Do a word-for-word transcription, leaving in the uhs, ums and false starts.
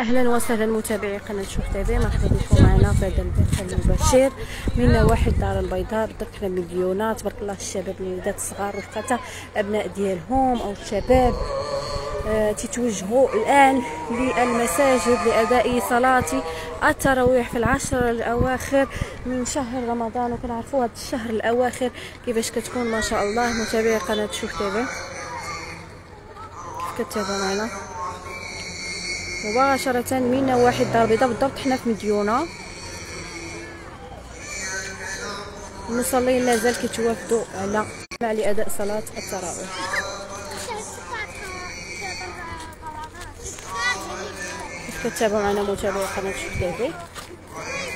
اهلا وسهلا متابعي قناه شوف تيفي، مرحبا بكم معنا في هذا البث المباشر من نواحي الدار البيضاء بدقنا مديونة. تبارك الله الشباب الوليدات الصغار والفتى ابناء ديالهم او الشباب آه تتوجهوا الان للمساجد لاداء صلاه التراويح في العشر الاواخر من شهر رمضان. وكنعرفوا هذا الشهر الاواخر كيفاش كتكون ما شاء الله. متابعي قناه شوف تيفي كيف كتتابعوا معنا مباشرة من نواحي الدار البيضاء. بالضبط حنا في مديونة، المصلين مازال كيتوافدوا على مع لأداء صلاة التراويح. كيف كتتابعوا معنا متابعي قناة شوف تيفي.